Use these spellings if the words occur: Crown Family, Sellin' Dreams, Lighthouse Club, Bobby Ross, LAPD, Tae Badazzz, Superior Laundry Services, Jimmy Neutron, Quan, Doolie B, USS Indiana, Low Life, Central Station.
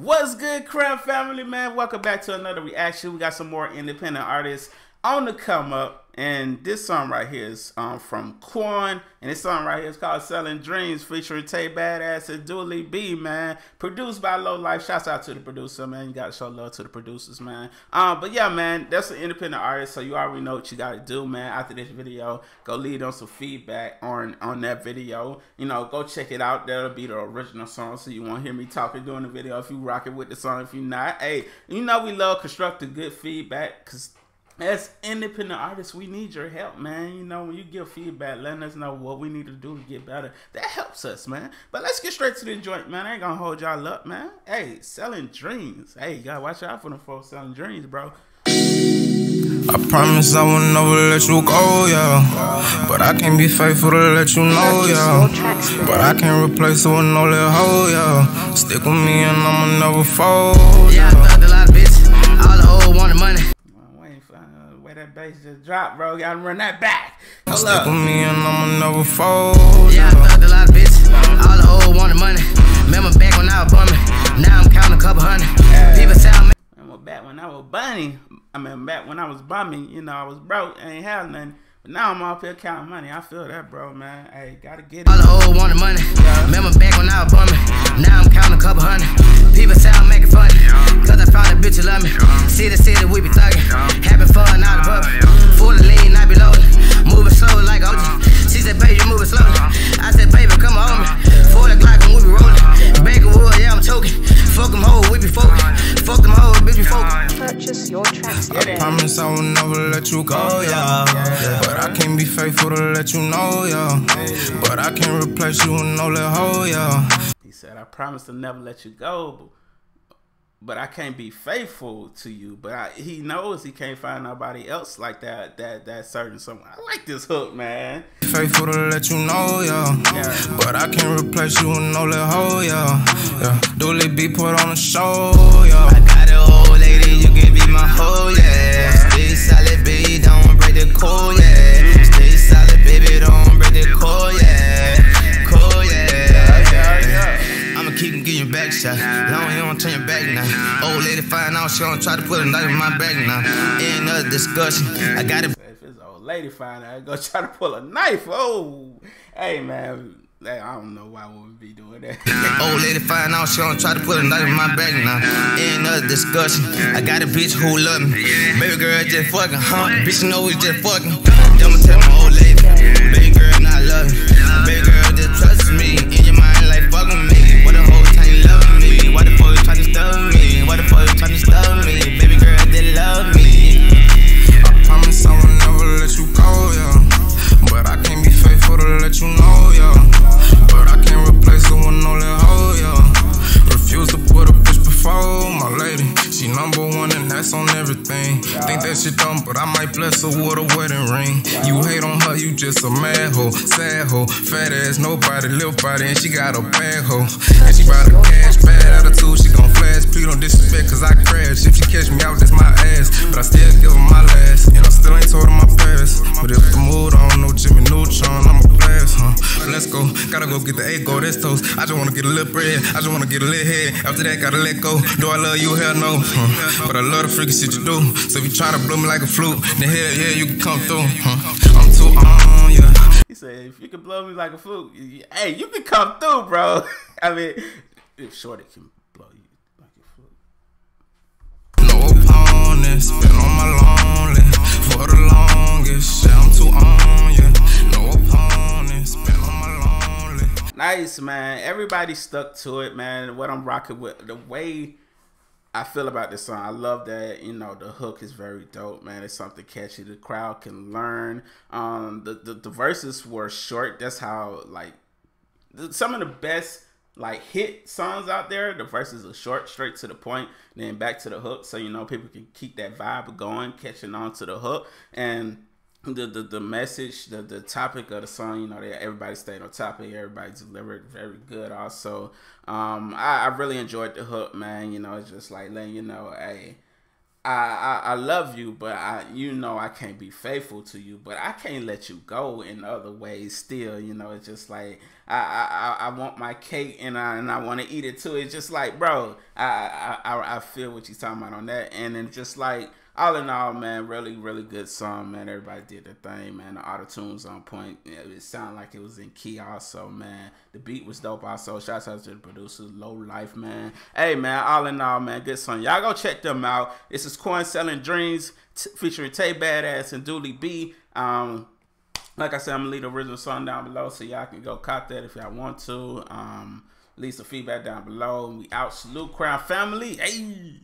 What's good, Crown Family, man? Welcome back to another reaction. We got some more independent artists on the come up, and this song right here is from Quan, and this song right here is called Sellin' Dreams, featuring Tae Badazzz and Doolie B, man. Produced by Low Life. Shouts out to the producer, man. You gotta show love to the producers, man. But yeah, man, that's an independent artist, so you already know what you gotta do, man. After this video, go leave on some feedback on that video. You know, go check it out. That'll be the original song, so you won't hear me talking during the video if you rocking with the song. If you not, hey, you know we love constructive good feedback, cause as independent artists, we need your help, man. You know, when you give feedback, letting us know what we need to do to get better, that helps us, man. But let's get straight to the joint, man. I ain't gonna hold y'all up, man. Hey, Sellin' Dreams. Hey, you gotta watch out for them folks selling dreams, bro. I promise I will never let you go, yeah. But I can't be faithful to let you know, yeah. But I can't replace you with no little hoe, yeah. Stick with me and I'ma never fold, yeah. I thugged a lot of bitches. All the old wanted money. Where that bass just dropped, bro. You gotta run that back. Hold up. Stick with me and I'ma never fold. Yeah, I thugged a lot of bitches. All the old wanted money. Remember back when I was bumming. Now I'm counting a couple hundred. People tell me. Remember back when I was bunny. I mean, back when I was bumming. You know, I was broke. I ain't have nothing. But now I'm off here counting money. I feel that, bro, man. Hey, gotta get it. All the old wanted money. Yeah. Remember back when I was bumming. Now I'm counting a couple hundred. People say I'm making fun. Cause I found a bitch who love me. City, city, we be thugging. Having fun, not above it. Full of lean, I be loaded. Moving slow like OG. She said, baby, you moving slowly. I said, baby, come on me. 4 o'clock and we be rolling. Baker wood, yeah, I'm choking. Fuck them hoes, we be focused. Fuck them hoes, bitch, we focused. Purchase your tracks. I promise I will never let you go, yeah. But I can't be faithful to let you know, yeah. But I can't replace you with no little hoe, yeah. He said, I promise to never let you go, but I can't be faithful to you. But he knows he can't find nobody else like that certain someone. I like this hook, man. Faithful to let you know, yeah. But I can't replace you with no little hoe, yeah. Doolie B put on a show, yeah. I got an old lady, you can be my hoe, yeah. Stay solid, baby, don't break the code, yeah. Stay solid, baby, don't break the code, yeah. Keep him getting your back shot. Long he don't turn your back now. Old lady find out she don't try to put a knife in my back now. Ain't another discussion. I got it. If this old lady find out, I go try to pull a knife. Oh, hey man. Like, I don't know why we would be doing that. Old lady find out she don't try to put a knife in my back now. Ain't another discussion. I got a bitch who love me. Baby girl just fucking, huh? Bitch know we just fucking. I'ma tell my old lady, baby girl not love me. Baby girl just trust me. In your mind like fuck with me. What the whole time you love me? Why the fuck you trying to stop me? Why the fuck you trying to stop me? Baby girl they love me. I promise I will never let you go, yeah. But I can't be faithful to let you know, yeah. But I can't replace the one on that hoe, yeah. Refuse to put a bitch before my lady. She #1 and that's on everything, yeah. Think that she dumb, but I might bless her with a wedding ring, yeah. You hate on her, you just a mad hoe, sad hoe, fat ass, nobody, little body, and she got a bad hoe. And she bought a cash, bad attitude, she gon' flash. Please don't disrespect cause I crash. If she catch me out, that's my ass. But I still give her my last, and I still ain't told her my past. But if the mood, I don't know Jimmy Neutron, I'm a blast, huh? Let's go, gotta go get the egg, go this toast. I just wanna get a little bread, I just wanna get a little head. After that, gotta let go. Do I love you? Hell no. But I love the freaky shit you do. So if you try to blow me like a flute, then hell yeah, you can come through. I'm too on, yeah. He said, if you can blow me like a flute, hey, you can come through, bro. I mean, if Shorty can blow you like a flute. No opponents, been on my lonely for the longest. Yeah, I'm too on, yeah. No opponents, been on my lonely. Nice, man. Everybody stuck to it, man. What I'm rocking with, the way I feel about this song, I love that. You know, the hook is very dope, man. It's something catchy the crowd can learn. The verses were short. That's how, like, some of the best like hit songs out there, the verses are short, straight to the point, then back to the hook, so you know people can keep that vibe going, catching on to the hook. And the message, the topic of the song, you know, everybody stayed on topic, everybody delivered very good also. I really enjoyed the hook, man. You know, it's just like letting you know, hey, I love you, but you know I can't be faithful to you, but I can't let you go in other ways still, you know. It's just like I want my cake and I want to eat it too. It's just like, bro, I feel what you're talking about on that. And then just like, all in all, man, really, really good song, man. Everybody did their thing, man. The auto-tune's on point. It sounded like it was in key also, man. The beat was dope also. Shout out to the producer, Low Life, man. Hey, man, all in all, man, good song. Y'all go check them out. This is Quan, Sellin' Dreams, featuring Tae Badazzz and Doolie B. Like I said, I'm going to leave the original song down below so y'all can go cop that if y'all want to. Leave some feedback down below. We out. Salute Crown Family. Hey!